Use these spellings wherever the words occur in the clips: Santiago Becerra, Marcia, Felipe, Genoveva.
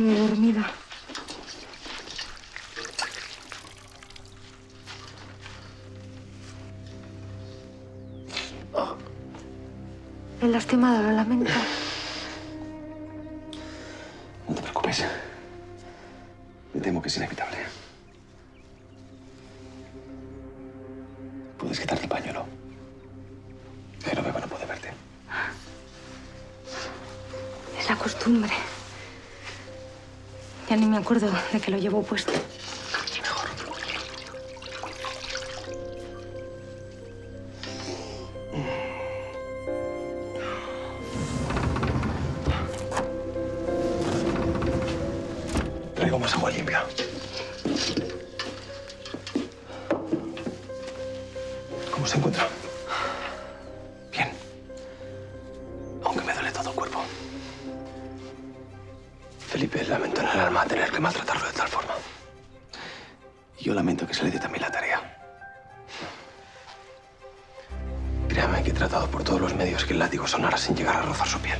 quedé dormida. Me he lastimado, lo lamento. No te preocupes. Me temo que es inevitable. Puedes quitarte el pañuelo. Genoveva no puede verte. Es la costumbre. Ya ni me acuerdo de que lo llevo puesto. Traigo más agua limpia. ¿Cómo se encuentra? Bien. Aunque me duele todo el cuerpo. Felipe, lamento en el alma tener que maltratarlo de tal forma. Y yo lamento que se le dé también la tarea. Créame que he tratado por todos los medios que el látigo sonara sin llegar a rozar su piel.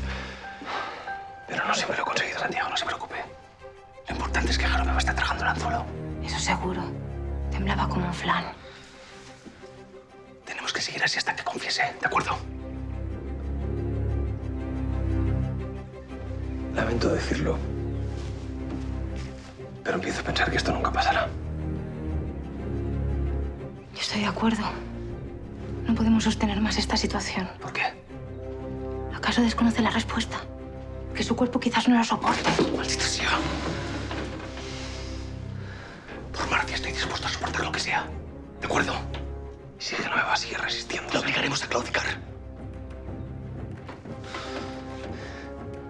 Pero no siempre lo he conseguido, Santiago, no se preocupe. Lo importante es que Genoveva está tragando el anzuelo. Eso seguro. Temblaba como un flan. Tenemos que seguir así hasta que confiese, ¿de acuerdo? Lamento decirlo, pero empiezo a pensar que esto nunca pasará. Yo estoy de acuerdo. No podemos sostener más esta situación. ¿Por qué? ¿Acaso desconoce la respuesta? Que su cuerpo quizás no la soporte. ¡Maldita sea! Por Marcia estoy dispuesto a soportar lo que sea. ¿De acuerdo? Y si Genoveva sigue resistiendo, la obligaremos a claudicar.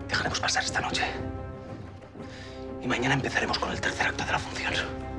Dejaremos pasar esta noche. Y mañana empezaremos con el tercer acto de la función.